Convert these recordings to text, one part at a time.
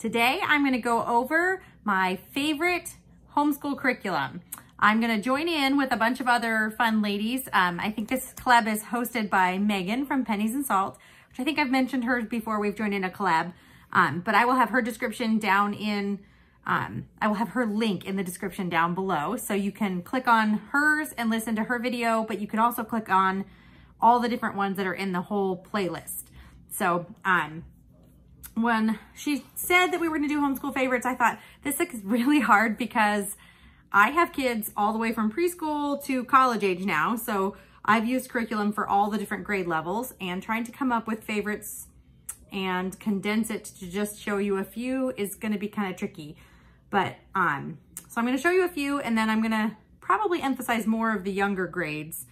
Today, I'm going to go over my favorite homeschool curriculum. I'm going to join in with a bunch of other fun ladies. I think this collab is hosted by Megan from Pennies and Salt, which I think I've mentioned her before. We've joined in a collab, but I will have her description down in I will have her link in the description down below, so you can click on hers and listen to her video, but you can also click on all the different ones that are in the whole playlist. So when she said that we were going to do homeschool favorites, I thought this looks really hard because I have kids all the way from preschool to college age now. So I've used curriculum for all the different grade levels, and trying to come up with favorites and condense it to just show you a few is going to be kind of tricky. But so I'm going to show you a few, and then I'm going to probably emphasize more of the younger grades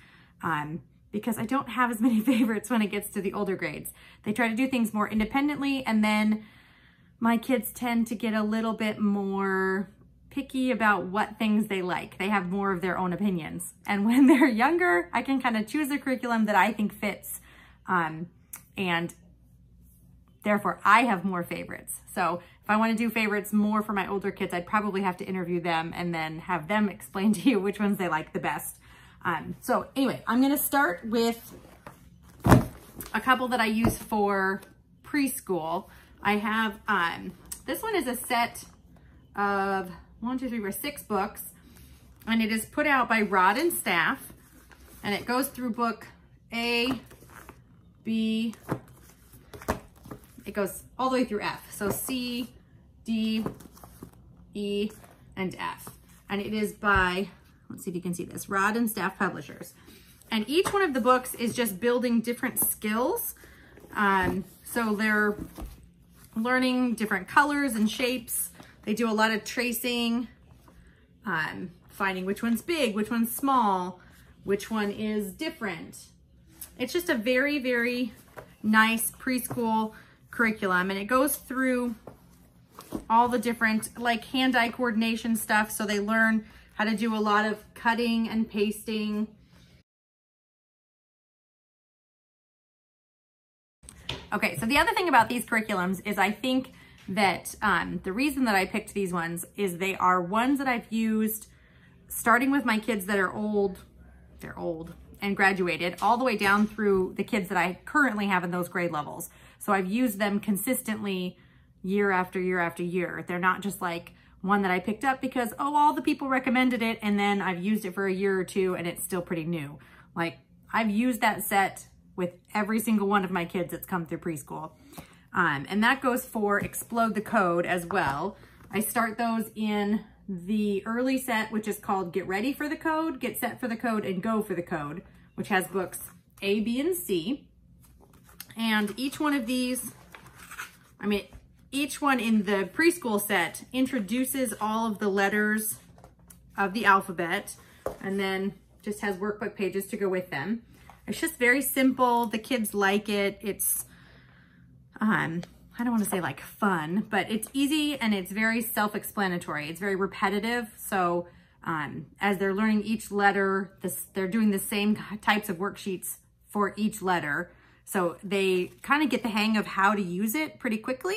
because I don't have as many favorites when it gets to the older grades. They try to do things more independently, and then my kids tend to get a little bit more picky about what things they like. They have more of their own opinions. And when they're younger, I can kind of choose a curriculum that I think fits, and therefore I have more favorites. So if I want to do favorites more for my older kids, I'd probably have to interview them and then have them explain to you which ones they like the best. So anyway, I'm going to start with a couple that I use for preschool. I have, this one is a set of 6 books, and it is put out by Rod and Staff, and it goes through book A, B, it goes all the way through F. So C, D, E, and F. And it is by, let's see if you can see this, Rod and Staff Publishers. And each one of the books is just building different skills. So they're learning different colors and shapes. They do a lot of tracing, finding which one's big, which one's small, which one is different. It's just a very, very nice preschool curriculum, and it goes through all the different like hand-eye coordination stuff. So they learn how to do a lot of cutting and pasting. Okay, so the other thing about these curriculums is I think that the reason that I picked these ones is they are ones that I've used starting with my kids that are old, and graduated, all the way down through the kids that I currently have in those grade levels. So I've used them consistently year after year after year. They're not just like one that I picked up because, oh, all the people recommended it, and then I've used it for a year or two and it's still pretty new. Like, I've used that set with every single one of my kids that's come through preschool. And that goes for Explode the Code as well. I start those in the early set, which is called Get Ready for the Code, Get Set for the Code, and Go for the Code, which has books A, B, and C. And each one of these, I mean, each one in the preschool set introduces all of the letters of the alphabet, and then just has workbook pages to go with them. It's just very simple. The kids like it. It's, I don't want to say like fun, but it's easy and it's very self-explanatory. It's very repetitive. So as they're learning each letter, they're doing the same types of worksheets for each letter. So they kind of get the hang of how to use it pretty quickly.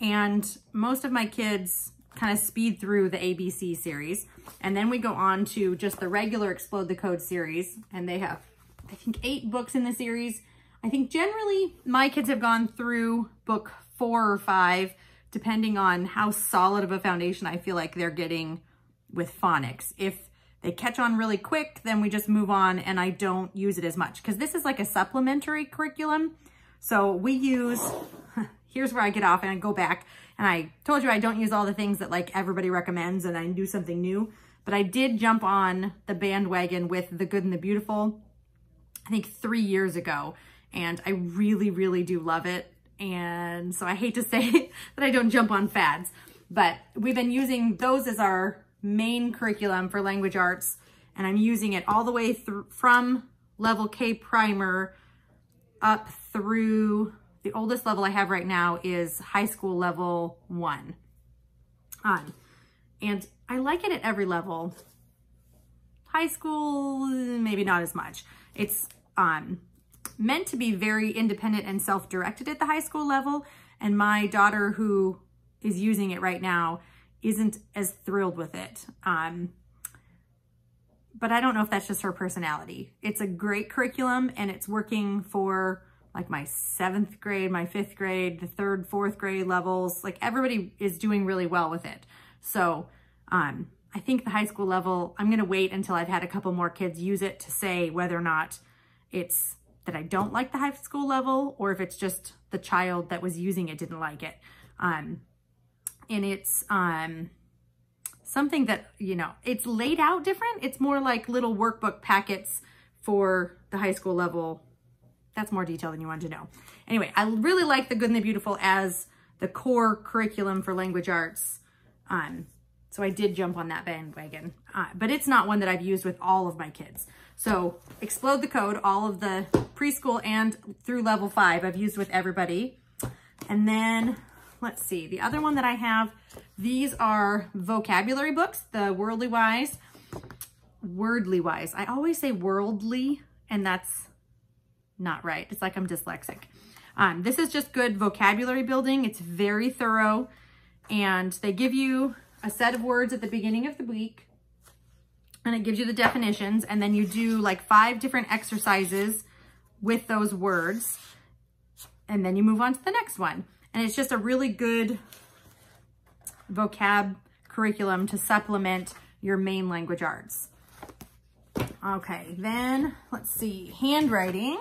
And most of my kids kind of speed through the ABC series. And then we go on to just the regular Explode the Code series. And they have, I think, 8 books in the series. I think generally my kids have gone through book 4 or 5, depending on how solid of a foundation I feel like they're getting with phonics. If they catch on really quick, then we just move on and I don't use it as much, because this is like a supplementary curriculum. So we use, here's where I get off and I go back. And I told you I don't use all the things that like everybody recommends and I do something new, but I did jump on the bandwagon with The Good and the Beautiful, I think 3 years ago. And I really, really do love it. And so I hate to say that I don't jump on fads, but we've been using those as our main curriculum for language arts, and I'm using it all the way through from level K primer up through the oldest level I have right now is high school level 1. And I like it at every level. High school, maybe not as much. It's meant to be very independent and self-directed at the high school level, and my daughter, who is using it right now isn't as thrilled with it. But I don't know if that's just her personality. It's a great curriculum and it's working for like my 7th grade, my 5th grade, the 3rd, 4th grade levels. Like everybody is doing really well with it. So I think the high school level, I'm gonna wait until I've had a couple more kids use it to say whether or not it's that I don't like the high school level or if it's just the child that was using it didn't like it. And it's something that, you know, it's laid out different. It's more like little workbook packets for the high school level. That's more detail than you wanted to know. Anyway, I really like The Good and the Beautiful as the core curriculum for language arts. So I did jump on that bandwagon, but it's not one that I've used with all of my kids. So Explode the Code, all of the preschool and through level 5, I've used with everybody. And then let's see, the other one that I have, these are vocabulary books, the Wordly Wise. Wordly Wise, I always say worldly and that's not right. It's like I'm dyslexic. This is just good vocabulary building. It's very thorough and they give you a set of words at the beginning of the week and it gives you the definitions and then you do like 5 different exercises with those words and then you move on to the next one. And it's just a really good vocab curriculum to supplement your main language arts. Okay, then let's see, handwriting.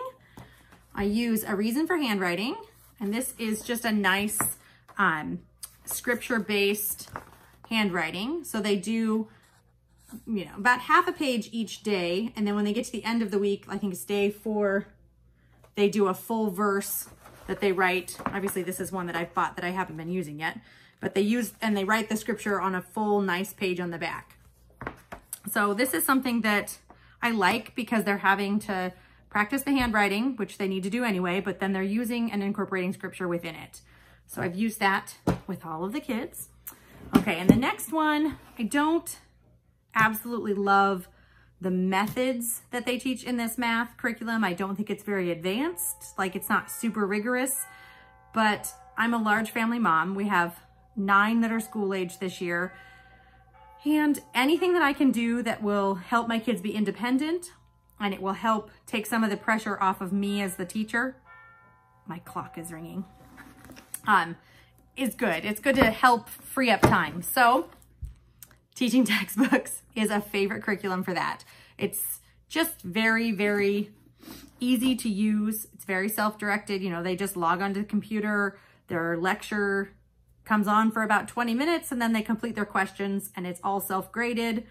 I use A Reason for Handwriting, and this is just a nice scripture-based handwriting. So they do, you know, about half a page each day, and then when they get to the end of the week, I think it's day 4, they do a full verse that they write. Obviously, this is one that I've bought that I haven't been using yet, but they use, and they write the scripture on a full, nice page on the back. So this is something that I like because they're having to practice the handwriting, which they need to do anyway, but then they're using and incorporating scripture within it. So I've used that with all of the kids. Okay, and the next one, I don't absolutely love the methods that they teach in this math curriculum. I don't think it's very advanced, like it's not super rigorous, but I'm a large family mom. We have 9 that are school age this year. And anything that I can do that will help my kids be independent, and it will help take some of the pressure off of me as the teacher. My clock is ringing. It's good. It's good to help free up time. So Teaching Textbooks is a favorite curriculum for that. It's just very, very easy to use. It's very self-directed. You know, they just log onto the computer, their lecture comes on for about 20 minutes and then they complete their questions and it's all self-graded.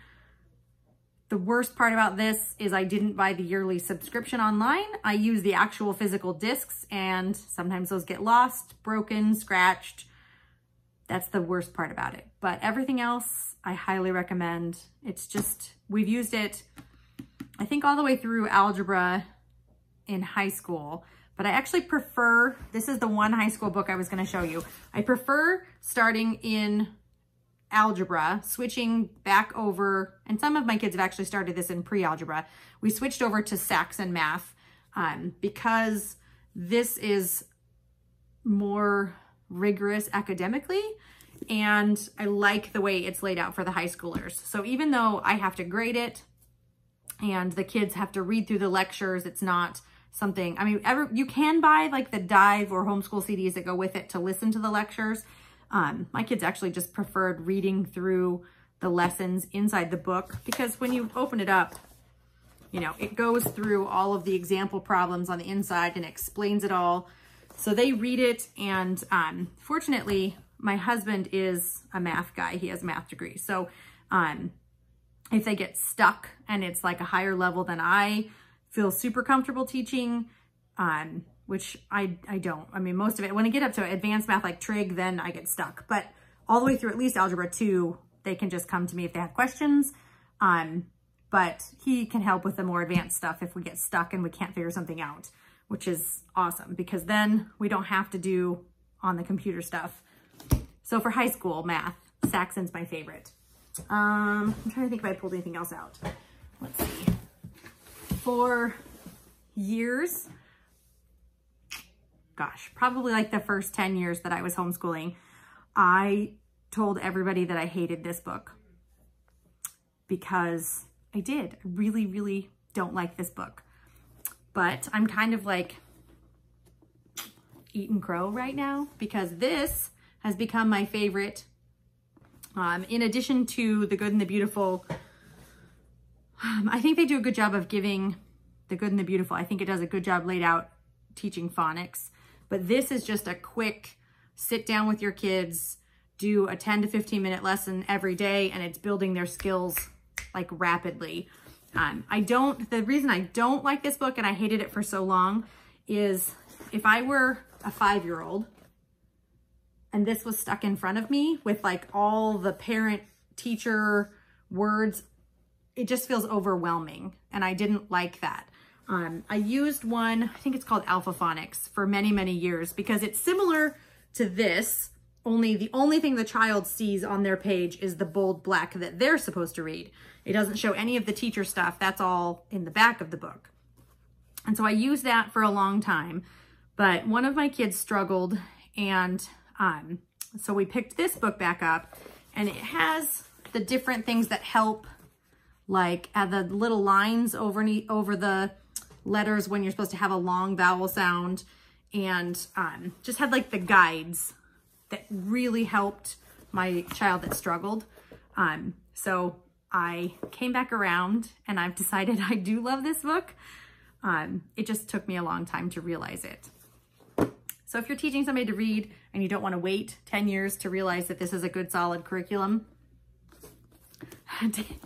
The worst part about this is I didn't buy the yearly subscription online. I use the actual physical discs and sometimes those get lost, broken, scratched. That's the worst part about it. But everything else, I highly recommend. It's just, we've used it, I think all the way through algebra in high school, but I actually prefer, this is the one high school book I was gonna show you. I prefer starting in algebra, switching back over, and some of my kids have actually started this in pre-algebra. We switched over to Saxon Math because this is more rigorous academically, and I like the way it's laid out for the high schoolers. So even though I have to grade it and the kids have to read through the lectures, it's not something, I mean, you can buy like the Dive or homeschool CDs that go with it to listen to the lectures. My kids actually just preferred reading through the lessons inside the book because when you open it up, you know, it goes through all of the example problems on the inside and explains it all. So they read it and fortunately, my husband is a math guy. He has a math degree. So if they get stuck and it's like a higher level than I feel super comfortable teaching, which I don't. I mean, most of it, when I get up to advanced math like trig, then I get stuck. But all the way through at least algebra 2, they can just come to me if they have questions. But he can help with the more advanced stuff if we get stuck and we can't figure something out, which is awesome because then we don't have to do on the computer stuff. So for high school math, Saxon's my favorite. I'm trying to think if I pulled anything else out. Let's see. For years, gosh, probably like the first 10 years that I was homeschooling, I told everybody that I hated this book because I did. I really, really don't like this book. But I'm kind of like eat and crow right now because this has become my favorite. In addition to The Good and the Beautiful, I think they do a good job of giving The Good and the Beautiful. I think it does a good job laid out teaching phonics. But this is just a quick sit down with your kids, do a 10 to 15 minute lesson every day, and it's building their skills like rapidly. The reason I don't like this book and I hated it for so long is if I were a 5-year-old and this was stuck in front of me with like all the parent teacher words, it just feels overwhelming. And I didn't like that. I used one, I think it's called Alpha Phonics, for many, many years because it's similar to this, only the only thing the child sees on their page is the bold black that they're supposed to read. It doesn't show any of the teacher stuff. That's all in the back of the book. And so I used that for a long time, but one of my kids struggled, and so we picked this book back up, and it has the different things that help, like the little lines over the letters when you're supposed to have a long vowel sound, and just had like the guides that really helped my child that struggled. So I came back around and I've decided I do love this book. It just took me a long time to realize it. So if you're teaching somebody to read and you don't want to wait 10 years to realize that this is a good solid curriculum,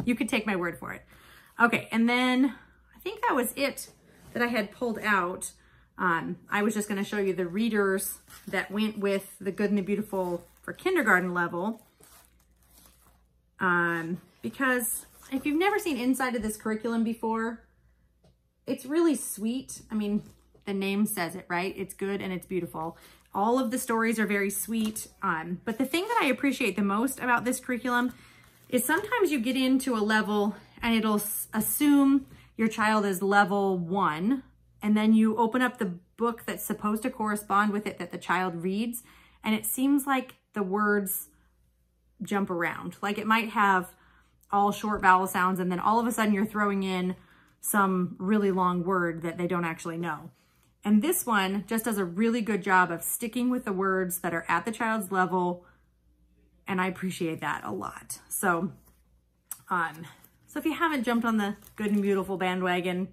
you could take my word for it. Okay, and then I think that was it that I had pulled out. I was just going to show you the readers that went with The Good and the Beautiful for kindergarten level. Because if you've never seen inside of this curriculum before, it's really sweet. I mean, the name says it, right? It's good and it's beautiful. All of the stories are very sweet. But the thing that I appreciate the most about this curriculum is sometimes you get into a level and it'll assume your child is level 1, and then you open up the book that's supposed to correspond with it that the child reads, and it seems like the words jump around. Like it might have all short vowel sounds, and then all of a sudden you're throwing in some really long word that they don't actually know. And this one just does a really good job of sticking with the words that are at the child's level, and I appreciate that a lot. So, so if you haven't jumped on the Good and Beautiful bandwagon,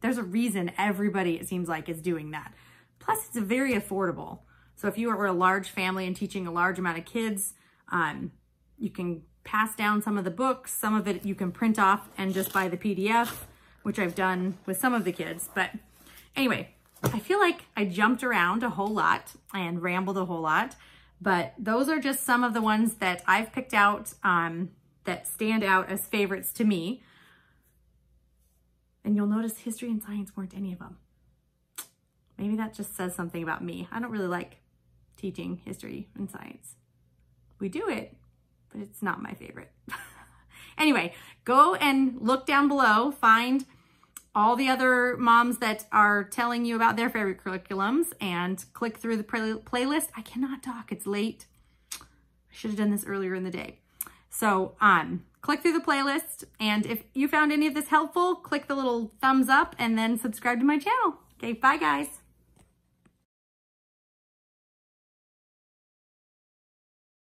there's a reason everybody, it seems like, is doing that. Plus, it's very affordable. So if you were a large family and teaching a large amount of kids, you can pass down some of the books. Some of it you can print off and just buy the PDF, which I've done with some of the kids. But anyway, I feel like I jumped around a whole lot and rambled a whole lot. But those are just some of the ones that I've picked out that stand out as favorites to me. And you'll notice history and science weren't any of them. Maybe that just says something about me. I don't really like teaching history and science. We do it, but it's not my favorite. Anyway, go and look down below, find all the other moms that are telling you about their favorite curriculums, and click through the playlist. I cannot talk, it's late. I should have done this earlier in the day. So click through the playlist, and if you found any of this helpful, click the little thumbs up and then subscribe to my channel. Okay, bye guys.